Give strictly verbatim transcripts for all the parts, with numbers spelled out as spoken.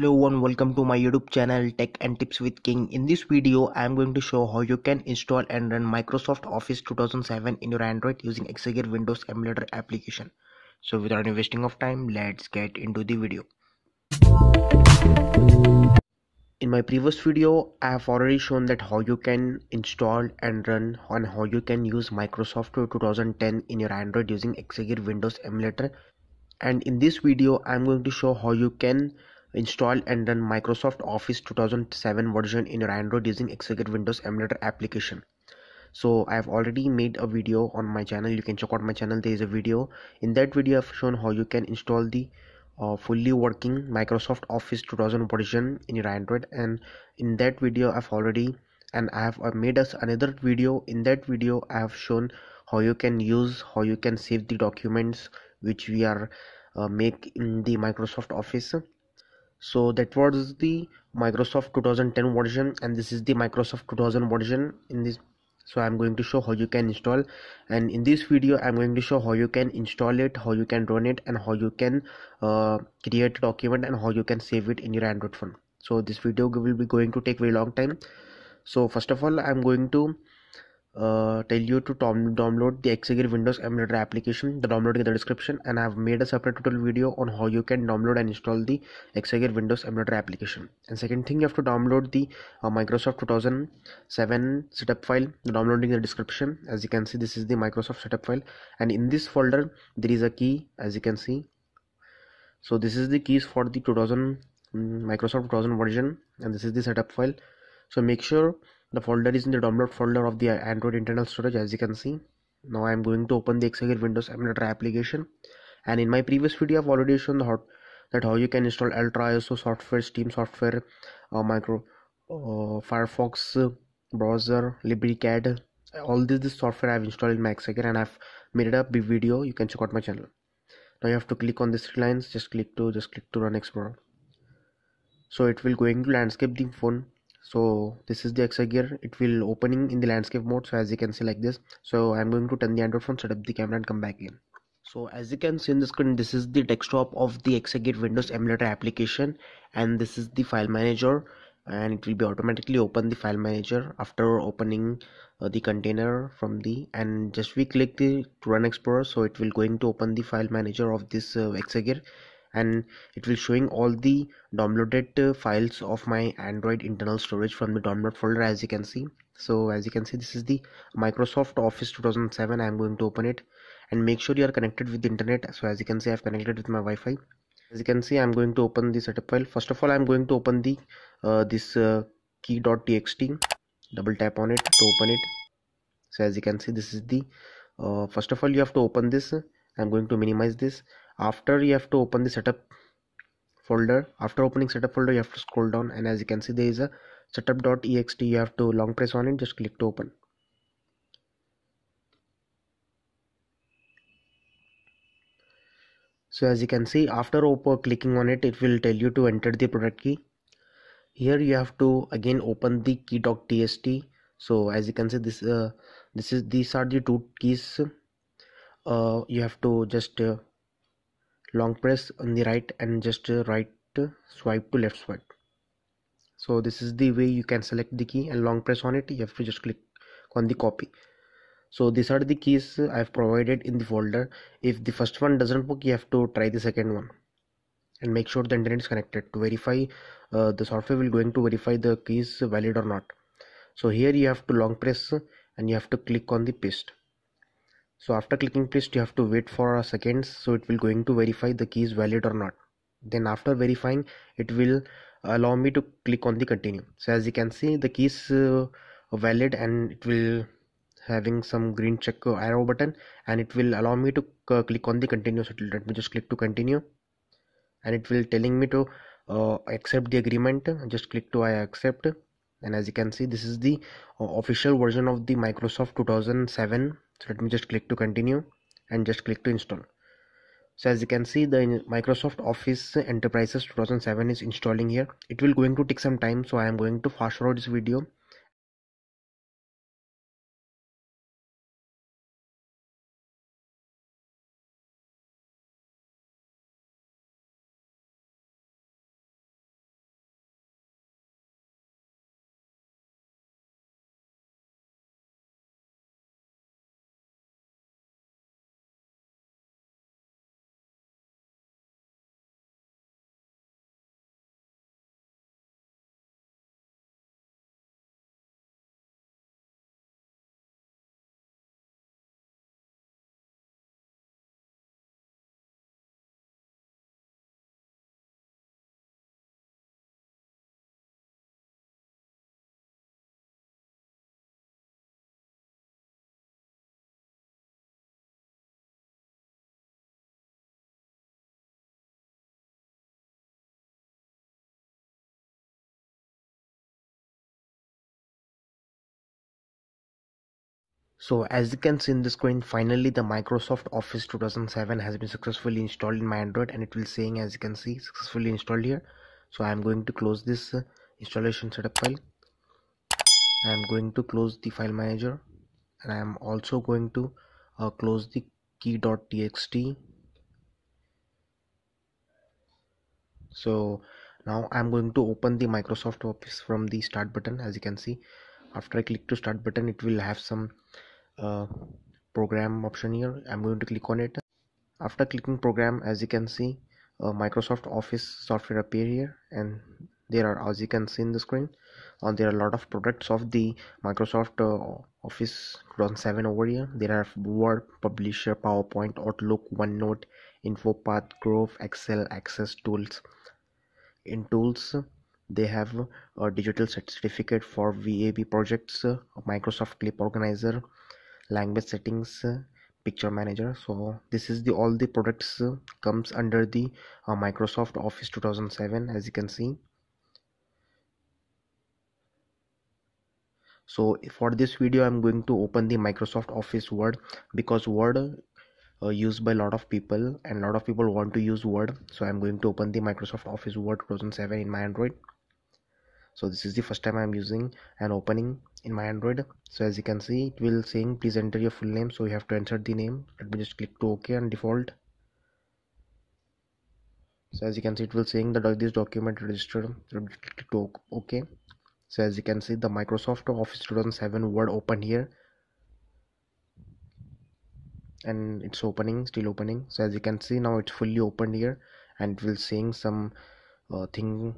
Hello everyone, welcome to my YouTube channel Tech and Tips with King. In this video, I am going to show how you can install and run Microsoft Office two thousand seven in your Android using Exagear Windows emulator application. So without any wasting of time, let's get into the video. In my previous video, I have already shown that how you can install and run and how you can use Microsoft two thousand ten in your Android using Exagear Windows emulator. And in this video, I am going to show how you can install and run Microsoft Office two thousand seven version in your Android using Exagear Windows emulator application. So I have already made a video on my channel. You can check out my channel. There is a video. In that video, I have shown how you can install the uh, fully working Microsoft Office two thousand version in your Android. And in that video, I have already and I have made us another video. In that video, I have shown how you can use, how you can save the documents which we are uh, make in the Microsoft Office. So that was the Microsoft two thousand ten version, and this is the Microsoft two thousand version. In this, so I'm going to show how you can install, and in this video I'm going to show how you can install it, how you can run it, and how you can uh, create a document and how you can save it in your Android phone. So this video will be going to take very long time. So first of all, I'm going to uh, tell you to download the Exagear Windows emulator application. The download in the description, and I have made a separate tutorial video on how you can download and install the Exagear Windows emulator application. And second thing, you have to download the uh, Microsoft two thousand seven setup file. The download in the description. As you can see, this is the Microsoft setup file, and in this folder there is a key, as you can see. So this is the keys for the two thousand um, Microsoft two thousand version, and this is the setup file. So make sure the folder is in the download folder of the Android internal storage, as you can see. Now I am going to open the Exagear Windows emulator application, and in my previous video I have already shown how, that how you can install Ultra I S O software, Steam software, uh, micro uh, Firefox uh, browser, LibriCAD. All this, this software I have installed in my Exagear, and I have made it up a video. You can check out my channel. Now you have to click on these three lines. Just click to just click to Run Explorer. So it will going to landscape the phone. So this is the Exagear. It will opening in the landscape mode. So as you can see, like this. So I'm going to turn the Android phone, set up the camera, and come back in. So as you can see in the screen, this is the desktop of the Exagear Windows emulator application, and this is the file manager, and it will be automatically open the file manager after opening uh, the container from the, and just we click the Run Explorer. So it will going to open the file manager of this uh, Exagear, and it will showing all the downloaded uh, files of my Android internal storage from the download folder, as you can see. So as you can see, this is the Microsoft Office two thousand seven. I am going to open it, and make sure you are connected with the internet. So as you can see, I have connected with my Wi-Fi. As you can see, I am going to open the setup file. First of all, I am going to open the uh, this uh, key.txt. Double tap on it to open it. So as you can see, this is the uh, first of all you have to open this. I am going to minimize this. After, you have to open the setup folder. After opening setup folder, you have to scroll down, and as you can see, there is a setup.ext. You have to long press on it, just click to open. So as you can see, after open, clicking on it, it will tell you to enter the product key. Here you have to again open the key.txt. So as you can see, this uh, this is these are the two keys. Uh, you have to just uh, long press on the right, and just uh, right uh, swipe to left swipe. So this is the way you can select the key, and long press on it. You have to just click on the copy. So these are the keys I have provided in the folder. If the first one doesn't work, you have to try the second one, and make sure the internet is connected to verify. Uh, the software will going to verify the keys valid or not. So here you have to long press, and you have to click on the paste. So after clicking paste, you have to wait for a second. So it will going to verify the key is valid or not. Then after verifying, it will allow me to click on the continue. So as you can see, the keys uh, valid, and it will having some green check arrow button, and it will allow me to uh, click on the continue. So let me just click to continue, and it will telling me to uh, accept the agreement. Just click to I accept. And as you can see, this is the uh, official version of the Microsoft two thousand seven. So let me just click to continue, and just click to install. So as you can see, the Microsoft Office Enterprises two thousand seven is installing here. It will going to take some time, so I am going to fast forward this video. So as you can see in the screen, finally the Microsoft Office two thousand seven has been successfully installed in my Android, and it will saying, as you can see, successfully installed here. So I am going to close this uh, installation setup file. I am going to close the file manager, and I am also going to uh, close the key dot t x t. So now I am going to open the Microsoft Office from the start button. As you can see, after I click to start button, it will have some uh, program option here. I'm going to click on it. After clicking program, as you can see, uh, Microsoft Office software appear here, and there are, as you can see in the screen, on uh, there are a lot of products of the Microsoft uh, Office two thousand seven over here. There are Word, Publisher, PowerPoint, Outlook, OneNote, InfoPath, Grove, Excel, Access Tools. In tools, they have a digital certificate for V A B projects, uh, Microsoft Clip Organizer, language settings, uh, picture manager. So this is the all the products uh, comes under the uh, Microsoft Office two thousand seven, as you can see. So for this video, I'm going to open the Microsoft Office Word, because Word uh, used by a lot of people, and a lot of people want to use Word. So I'm going to open the Microsoft Office Word two thousand seven in my Android. So this is the first time I'm using and opening in my Android. So as you can see, it will saying please enter your full name. So you have to enter the name. Let me just click to OK and default. So as you can see, it will saying that this document registered. Let me click to OK. So as you can see, the Microsoft Office two thousand seven Word open here, and it's opening, still opening. So as you can see, now it's fully opened here, and it will saying some uh, thing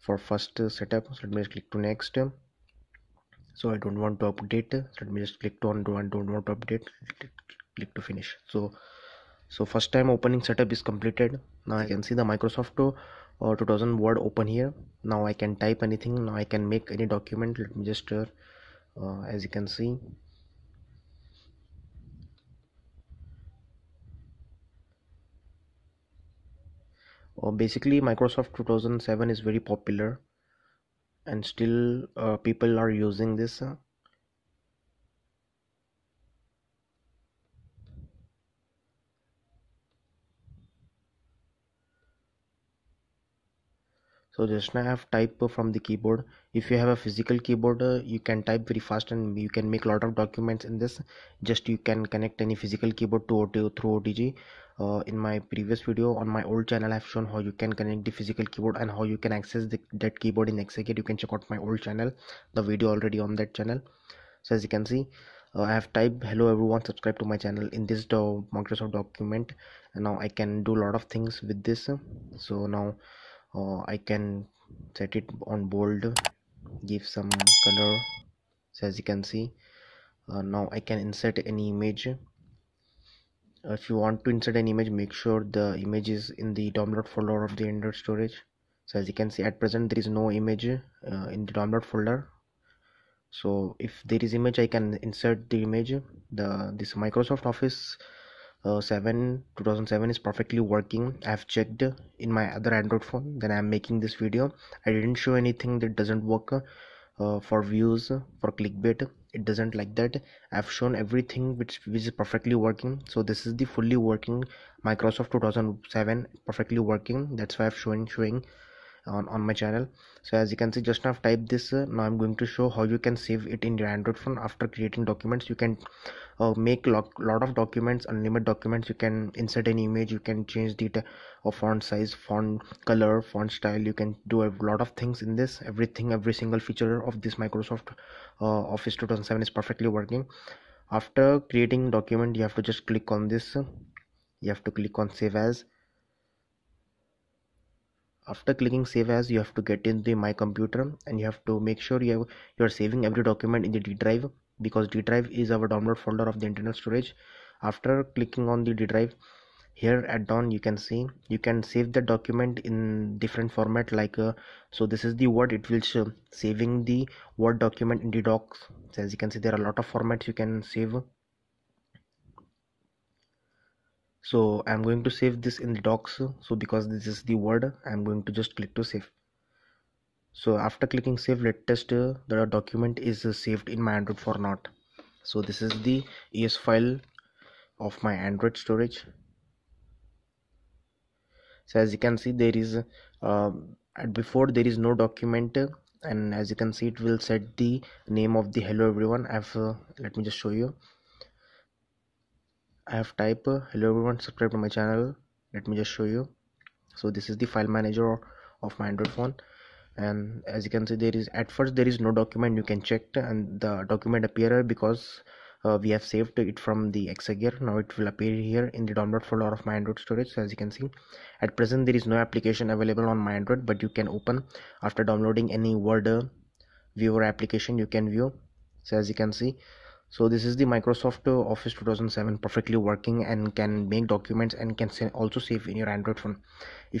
for first uh, setup. So let me just click to next. So I don't want to update. So let me just click to undo and don't want to update. Click to finish. So so first time opening setup is completed. Now I can see the Microsoft uh, two thousand Word open here. Now I can type anything. Now I can make any document. Let me just uh, uh, as you can see, Uh, basically Microsoft two thousand seven is very popular, and still uh, people are using this. Uh. So just now I have typed uh, from the keyboard. If you have a physical keyboard, uh, you can type very fast, and you can make a lot of documents in this. Just you can connect any physical keyboard to O T G through O T G. Uh, in my previous video on my old channel, I have shown how you can connect the physical keyboard and how you can access the, that keyboard in Exagear. You can check out my old channel, the video already on that channel. So as you can see, uh, I have typed hello everyone, subscribe to my channel in this do Microsoft document, and now I can do a lot of things with this. So now Uh, I can set it on bold, give some color. So as you can see, uh, now I can insert any image. Uh, if you want to insert an image, make sure the image is in the download folder of the Android storage. So as you can see, at present there is no image uh, in the download folder. So if there is image, I can insert the image. The this Microsoft Office Uh, two thousand seven is perfectly working. I have checked in my other Android phone. Then I am making this video. I didn't show anything that doesn't work uh, for views, for clickbait. It doesn't like that. I have shown everything which, which is perfectly working. So this is the fully working Microsoft two thousand seven, perfectly working. That's why I have shown showing on, on my channel. So as you can see, just now I've typed this. Uh, now I'm going to show how you can save it in your Android phone. After creating documents, you can Uh, make a lot, lot of documents, unlimited documents. You can insert an image, you can change the uh, font size, font color, font style. You can do a lot of things in this. Everything, every single feature of this Microsoft uh, Office two thousand seven is perfectly working. After creating document, you have to just click on this. You have to click on save as. After clicking save as, you have to get in the my computer, and you have to make sure you have, you are saving every document in the D drive, because D drive is our download folder of the internal storage. After clicking on the D drive, here at down you can see you can save the document in different format, like uh, so this is the Word. It will show saving the Word document in the docs. So as you can see, there are a lot of formats you can save. So I'm going to save this in the docs. So because this is the Word, I'm going to just click to save. So after clicking save, let's test uh, the document is uh, saved in my Android for not. So this is the E S file of my Android storage. So as you can see, there is uh, before there is no document, and as you can see, it will set the name of the hello everyone. I've uh, let me just show you. I have typed uh, hello everyone, subscribe to my channel. Let me just show you. So this is the file manager of my Android phone, and as you can see, there is at first there is no document. You can check and the document appear because Uh, we have saved it from the Exagear. Now it will appear here in the download folder of my Android storage. So as you can see, at present there is no application available on my Android, but you can open after downloading any Word uh, viewer application. You can view. So as you can see, so this is the Microsoft Office two thousand seven perfectly working and can make documents and can also save in your Android phone.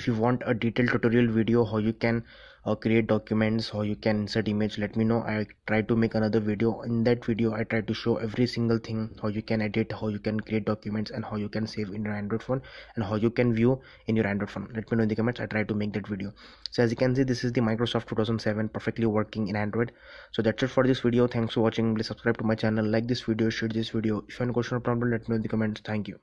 If you want a detailed tutorial video how you can uh, create documents, how you can insert image, let me know. I try to make another video. In that video I try to show every single thing, how you can edit, how you can create documents, and how you can save in your Android phone, and how you can view in your Android phone. Let me know in the comments. I try to make that video. So as you can see, this is the Microsoft two thousand seven perfectly working in Android. So that's it for this video. Thanks for watching. Please subscribe to my channel, like this video, share this video. If you have any question or problem, let me know in the comments. Thank you.